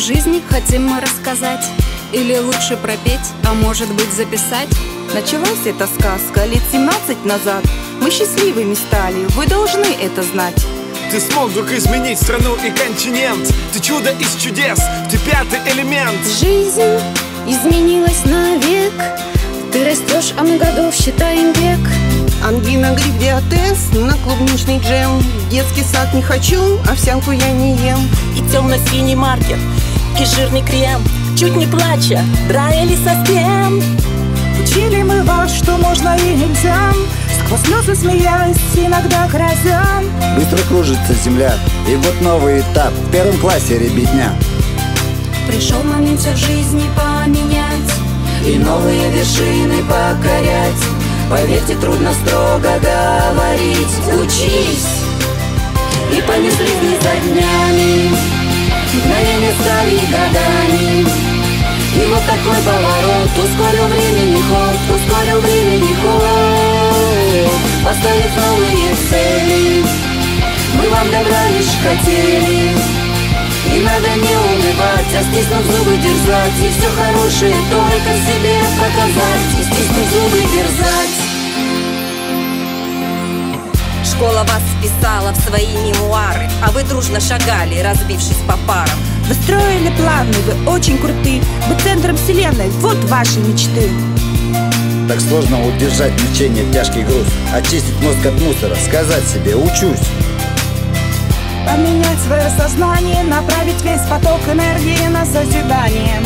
жизни хотим мы рассказать, или лучше пропеть, а может быть записать? Началась эта сказка лет 17 назад. Мы счастливыми стали, вы должны это знать. Ты смог вдруг изменить страну и континент. Ты чудо из чудес, ты пятый элемент. Жизнь изменилась навек. Ты растешь, а мы годов считаем век. Ангина, грипп, диатез, на клубничный джем. Детский сад не хочу, овсянку я не ем. И темно-синий маркер, и жирный крем. Чуть не плача, драили со стен. Учили мы вас, что можно и нельзя. Сквозь слезы смеялись, иногда грозя. Быстро кружится земля, и вот новый этап в первом классе ребятня. Пришел момент все в жизни поменять и новые вершины покорять. Поверьте, трудно строго говорить. Учись! И понесли дни за днями, мгновения стали годами. И вот такой поворот ускорил времени ход, ускорил времени ход. Поставив новые цели, мы вам добра лишь хотели. И надо не унывать, а стиснув зубы дерзать, и все хорошее только себе показать, и стиснув зубы дерзать. Школа вас вписала в свои мемуары, а вы дружно шагали, разбившись по парам. Вы строили планы, вы очень круты, вы центром вселенной, вот ваши мечты. Так сложно удержать мучение, тяжкий груз, очистить мозг от мусора, сказать себе «учусь». Поменять свое сознание, направить весь поток энергии на созидание.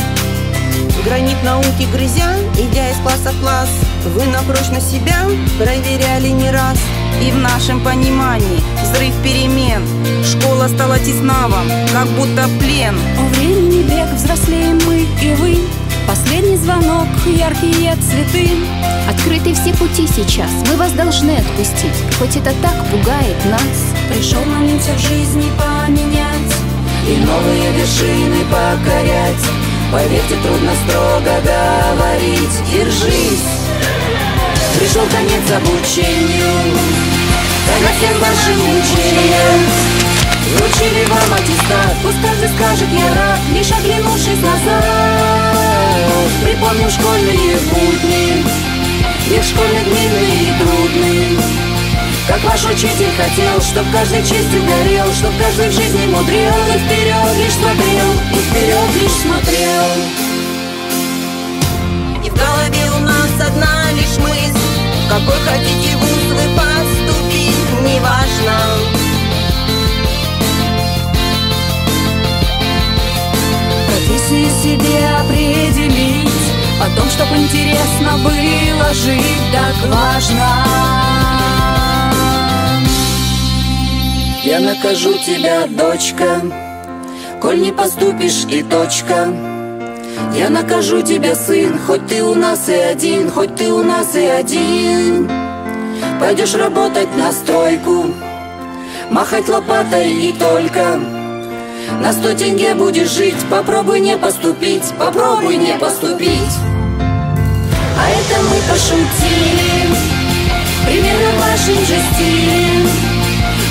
Гранит науки грызя, идя из класса в класс, вы на прочность себя проверяли не раз. И в нашем понимании взрыв перемен, школа стала тесна вам, как будто плен. У времени бег, взрослеем мы и вы. Последний звонок, яркие цветы. Открыты все пути сейчас, мы вас должны отпустить, хоть это так пугает нас. Пришел момент все в жизни поменять и новые вершины покорять. Поверьте, трудно строго говорить. Держись! Пришел конец обучению, конец всем вашим мучениям. Вручили вам аттестат, пусть каждый скажет «я рад», лишь оглянувшись назад. Припомним школьные будни, их школьные длинные и трудные. Как ваш учитель хотел, чтоб каждый честью горел, чтоб каждый в жизни мудрил, и вперед лишь смотрел, и вперед лишь смотрел. И в голове у нас одна лишь мысль: какой хотите вуз вы поступить, неважно. Профессию себе определить, о том, чтоб интересно было жить, так важно. Я накажу тебя, дочка, коль не поступишь и точка. Я накажу тебя, сын, хоть ты у нас и один, хоть ты у нас и один. Пойдешь работать на стройку, махать лопатой и только. На 100 тенге будешь жить, попробуй не поступить, попробуй не поступить. А это мы пошутили, примерно в вашем же стиле.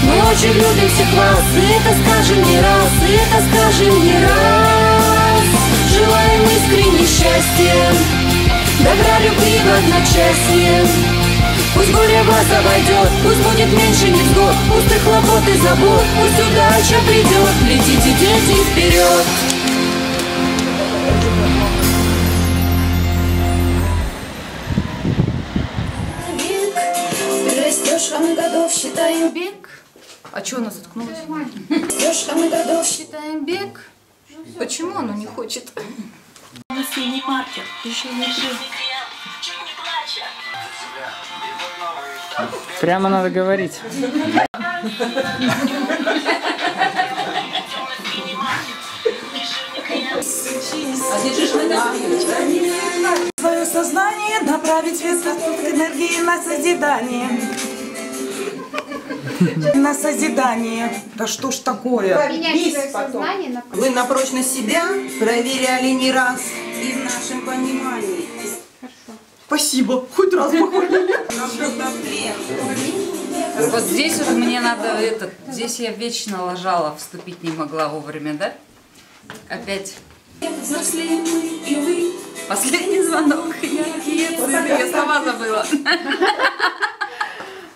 Мы очень любим всех вас, и это скажем не раз, и это скажем не раз. Желаем искренне счастья, добра, любви в одночасье. Пусть горе вас обойдет, пусть будет меньше невзгод, пустых хлопот и забот, пусть удача придет. Летите, дети, вперед! Бег, ты растешь, а мы годов считаем бег. А что она заткнулась? Растешь, а мы годов считаем бег. Почему оно не хочет? Синий маркер, еще не жив. Прямо надо говорить. Свое сознание направить весь поток энергии на созидание. На созидание. Да что ж такое? Вы на прочность себя проверяли не раз и в нашем понимании. Спасибо. Хоть раз похвалили. Вот здесь вот мне надо этот. Здесь я вечно лажала, вступить не могла вовремя, да? Опять. Последний звонок. Я сама забыла.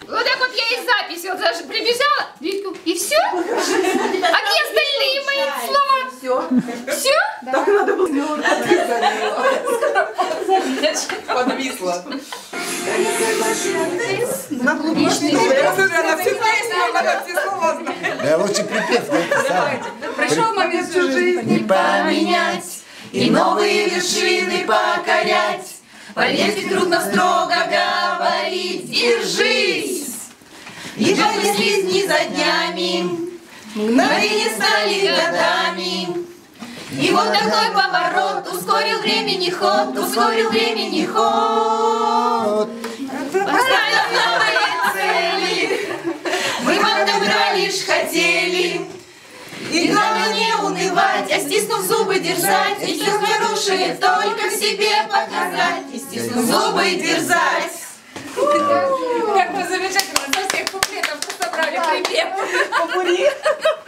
Вот так вот я и запись. Вот даже прибежала. И все? А где остальные мои слова? Все. Все? Так надо было. Подвисла. На клубничный. Да лучше припев. Пришел момент всю жизнь не поменять и новые вершины покорять. Поверьте, трудно строго говорить, держись. Едва неслись дни за днями, мгновения стали годами. И вот такой поворот, ускорил времени ход, ускорил времени ход. Поставив новые цели, мы вам добра лишь хотели. И главное не унывать, а стиснув зубы держать, и все хорошее только в себе показать, и стиснув зубы дерзать. Как мы замечательно, со всех куплетов собрали припев.